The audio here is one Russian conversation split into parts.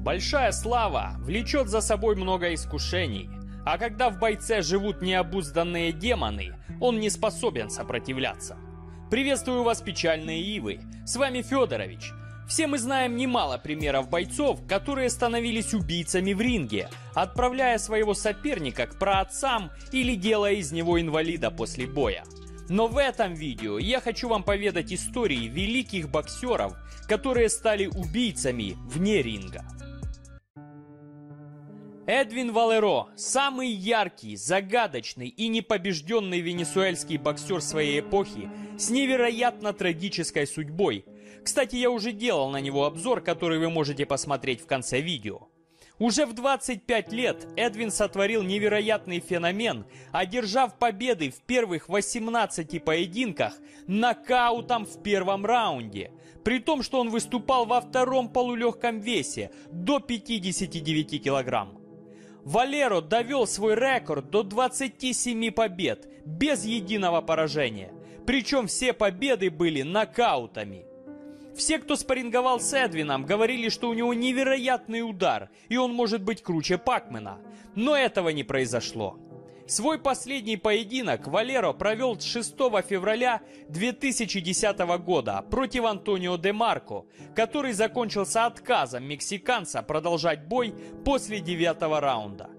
Большая слава влечет за собой много искушений, а когда в бойце живут необузданные демоны, он не способен сопротивляться. Приветствую вас, печальные ивы, с вами Федорович. Все мы знаем немало примеров бойцов, которые становились убийцами в ринге, отправляя своего соперника к праотцам или делая из него инвалида после боя. Но в этом видео я хочу вам поведать истории великих боксеров, которые стали убийцами вне ринга. Эдвин Валеро – самый яркий, загадочный и непобежденный венесуэльский боксер своей эпохи с невероятно трагической судьбой. Кстати, я уже делал на него обзор, который вы можете посмотреть в конце видео. Уже в 25 лет Эдвин сотворил невероятный феномен, одержав победы в первых 18 поединках нокаутом в первом раунде. При том, что он выступал во втором полулегком весе до 59 килограмм. Валеро довел свой рекорд до 27 побед, без единого поражения. Причем все победы были нокаутами. Все, кто спарринговал с Эдвином, говорили, что у него невероятный удар, и он может быть круче Пакмена. Но этого не произошло. Свой последний поединок Валеро провел 6 февраля 2010 года против Антонио Демарко, который закончился отказом мексиканца продолжать бой после 9 раунда.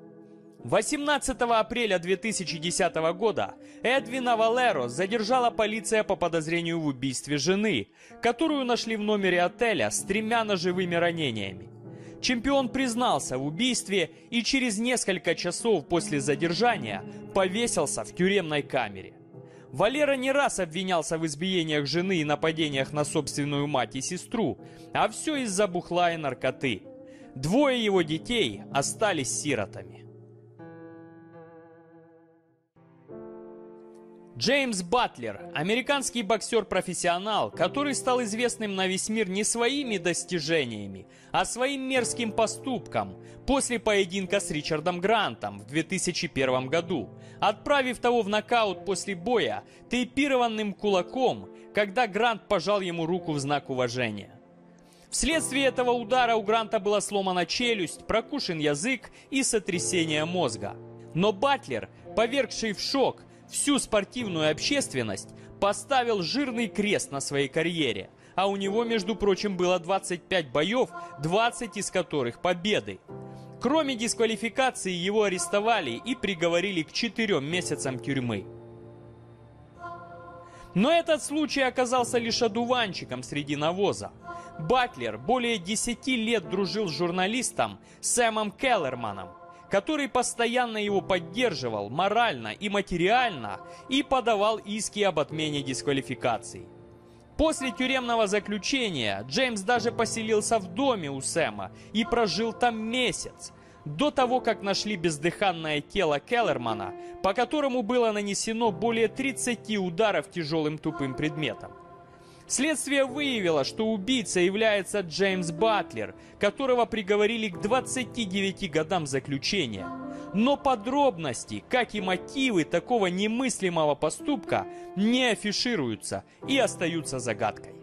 18 апреля 2010 года Эдвина Валеро задержала полиция по подозрению в убийстве жены, которую нашли в номере отеля с 3 ножевыми ранениями. Чемпион признался в убийстве и через несколько часов после задержания повесился в тюремной камере. Валеро не раз обвинялся в избиениях жены и нападениях на собственную мать и сестру, а все из-за бухла и наркоты. 2 его детей остались сиротами. Джеймс Батлер – американский боксер-профессионал, который стал известным на весь мир не своими достижениями, а своим мерзким поступком после поединка с Ричардом Грантом в 2001 году, отправив того в нокаут после боя тейпированным кулаком, когда Грант пожал ему руку в знак уважения. Вследствие этого удара у Гранта была сломана челюсть, прокушен язык и сотрясение мозга. Но Батлер, повергший в шок всю спортивную общественность, поставил жирный крест на своей карьере, а у него, между прочим, было 25 боев, 20 из которых победы. Кроме дисквалификации, его арестовали и приговорили к 4 месяцам тюрьмы. Но этот случай оказался лишь одуванчиком среди навоза. Батлер более 10 лет дружил с журналистом Сэмом Келлерманом, который постоянно его поддерживал морально и материально и подавал иски об отмене дисквалификаций. После тюремного заключения Джеймс даже поселился в доме у Сэма и прожил там месяц, до того, как нашли бездыханное тело Келлермана, по которому было нанесено более 30 ударов тяжелым тупым предметом. Следствие выявило, что убийцей является Джеймс Батлер, которого приговорили к 29 годам заключения. Но подробности, как и мотивы такого немыслимого поступка, не афишируются и остаются загадкой.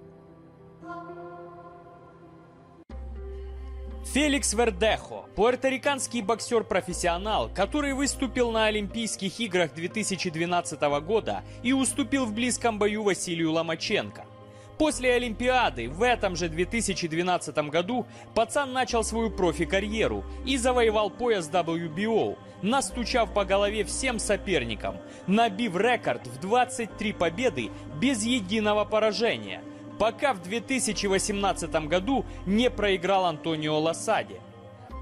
Феликс Вердехо – пуэрториканский боксер-профессионал, который выступил на Олимпийских играх 2012 года и уступил в близком бою Василию Ломаченко. После Олимпиады в этом же 2012 году пацан начал свою профи-карьеру и завоевал пояс WBO, настучав по голове всем соперникам, набив рекорд в 23 победы без единого поражения, пока в 2018 году не проиграл Антонио Ласаде.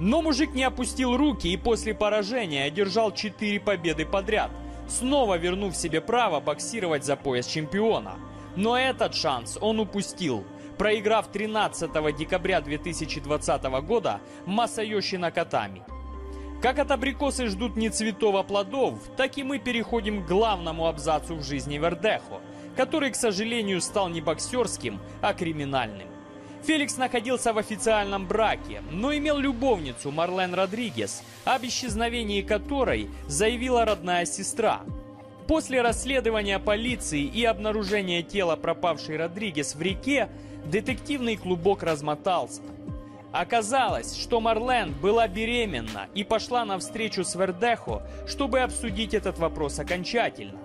Но мужик не опустил руки и после поражения одержал 4 победы подряд, снова вернув себе право боксировать за пояс чемпиона. Но этот шанс он упустил, проиграв 13 декабря 2020 года Масаёшина Котами. Как абрикосы ждут не цветов, а плодов, так и мы переходим к главному абзацу в жизни Вердехо, который, к сожалению, стал не боксерским, а криминальным. Феликс находился в официальном браке, но имел любовницу Марлен Родригес, об исчезновении которой заявила родная сестра. После расследования полиции и обнаружения тела пропавшей Родригес в реке, детективный клубок размотался. Оказалось, что Марлен была беременна и пошла на встречу с Вердехо, чтобы обсудить этот вопрос окончательно.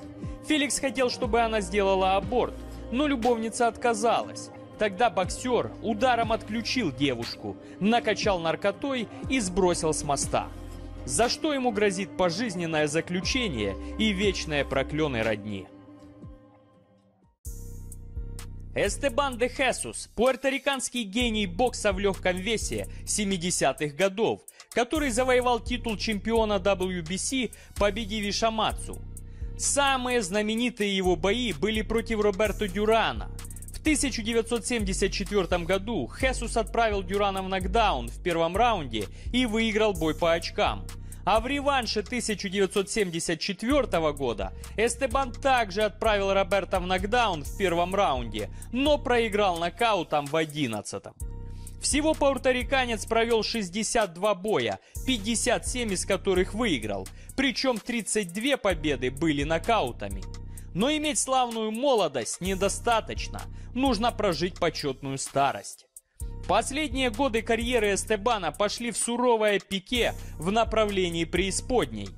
Феликс хотел, чтобы она сделала аборт, но любовница отказалась. Тогда боксер ударом отключил девушку, накачал наркотой и сбросил с моста. За что ему грозит пожизненное заключение и вечное проклёны родни. Эстебан де Хесус – пуэрториканский гений бокса в легком весе 70-х годов, который завоевал титул чемпиона WBC, победив Ишамацу. Самые знаменитые его бои были против Роберто Дюрана. В 1974 году Хесус отправил Дюрана в нокдаун в первом раунде и выиграл бой по очкам. А в реванше 1974 года Эстебан также отправил Роберто в нокдаун в первом раунде, но проиграл нокаутом в 11-м. Всего пуэрториканец провел 62 боя, 57 из которых выиграл, причем 32 победы были нокаутами. Но иметь славную молодость недостаточно, нужно прожить почетную старость. Последние годы карьеры Эстебана пошли в суровое пике в направлении преисподней.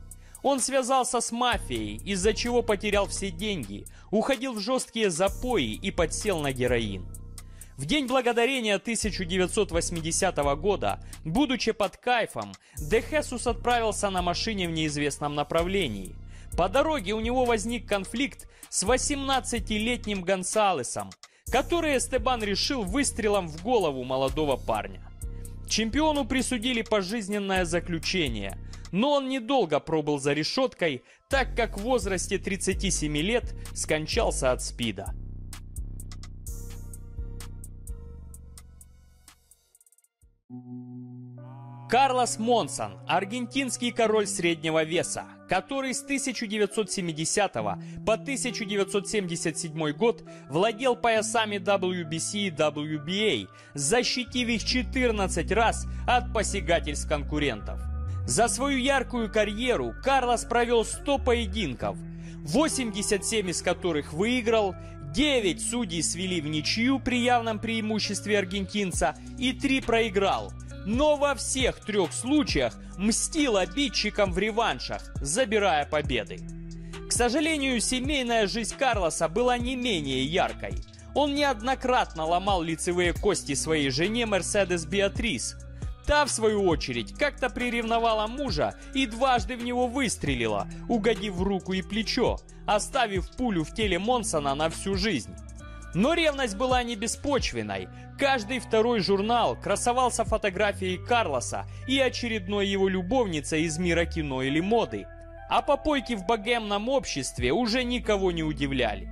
Он связался с мафией, из-за чего потерял все деньги, уходил в жесткие запои и подсел на героин. В День Благодарения 1980 года, будучи под кайфом, Де Хесус отправился на машине в неизвестном направлении. По дороге у него возник конфликт с 18-летним Гонсалесом, который Эстебан решил выстрелом в голову молодого парня. Чемпиону присудили пожизненное заключение, но он недолго пробыл за решеткой, так как в возрасте 37 лет скончался от СПИДа. Карлос Монсон – аргентинский король среднего веса, который с 1970 по 1977 год владел поясами WBC и WBA, защитив их 14 раз от посягательств конкурентов. За свою яркую карьеру Карлос провел 100 поединков, 87 из которых выиграл, 9 судей свели в ничью при явном преимуществе аргентинца и 3 проиграл. Но во всех 3 случаях мстил обидчикам в реваншах, забирая победы. К сожалению, семейная жизнь Карлоса была не менее яркой. Он неоднократно ломал лицевые кости своей жене Мерседес Беатрис. Та, в свою очередь, как-то приревновала мужа и дважды в него выстрелила, угодив в руку и плечо, оставив пулю в теле Монсона на всю жизнь. Но ревность была не беспочвенной. Каждый второй журнал красовался фотографией Карлоса и очередной его любовницей из мира кино или моды. А попойки в богемном обществе уже никого не удивляли.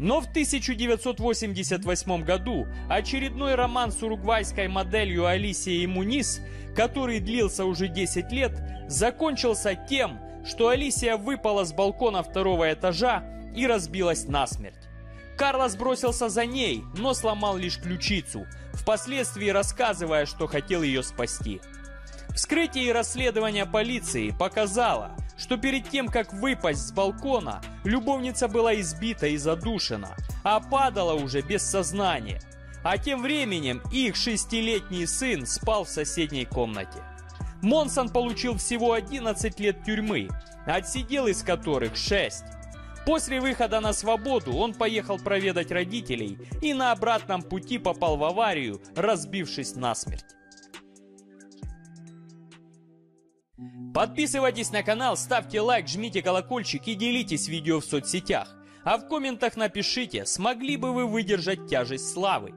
Но в 1988 году очередной роман с уругвайской моделью Алисией Мунис, который длился уже 10 лет, закончился тем, что Алисия выпала с балкона 2-го этажа и разбилась насмерть. Карлос бросился за ней, но сломал лишь ключицу, впоследствии рассказывая, что хотел ее спасти. Вскрытие и расследование полиции показало, что перед тем, как выпасть с балкона, любовница была избита и задушена, а падала уже без сознания. А тем временем их 6-летний сын спал в соседней комнате. Монсон получил всего 11 лет тюрьмы, отсидел из которых 6. После выхода на свободу он поехал проведать родителей и на обратном пути попал в аварию, разбившись насмерть. Подписывайтесь на канал, ставьте лайк, жмите колокольчик и делитесь видео в соцсетях. А в комментах напишите, смогли бы вы выдержать тяжесть славы.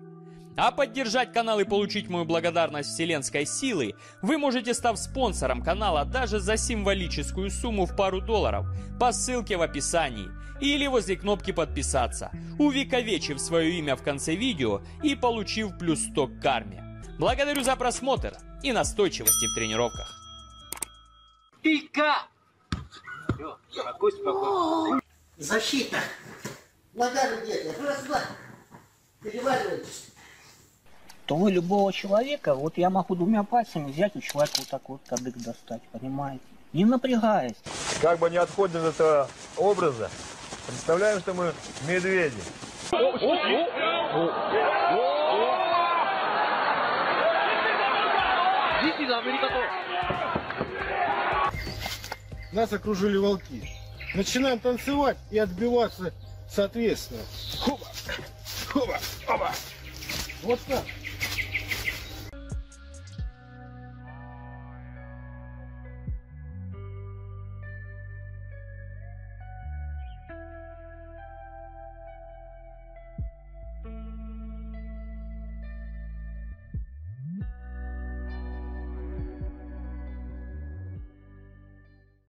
А поддержать канал и получить мою благодарность вселенской силы вы можете, став спонсором канала даже за символическую сумму в пару $, по ссылке в описании, или возле кнопки «Подписаться», увековечив свое имя в конце видео и получив плюс 100 к карме. Благодарю за просмотр и настойчивости в тренировках. Пика! Защита! Нога где-то, расслабь! Переваривайтесь! То вы любого человека, вот я могу двумя пальцами взять у человека вот так вот кадык достать, понимаете? Не напрягаясь. Как бы не отходим от этого образа, представляем, что мы медведи. Нас окружили волки. Начинаем танцевать и отбиваться соответственно. Хоба, хоба, хоба. Вот так.